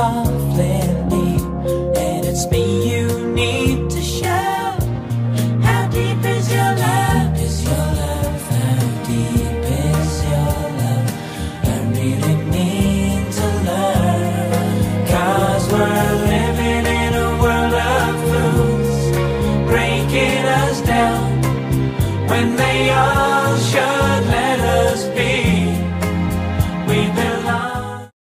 softly deep, and it's me you need to show. How deep is your love? How deep is your love? How deep is your love? I really need to learn, 'cause we're living in a world of fools, breaking us down when they are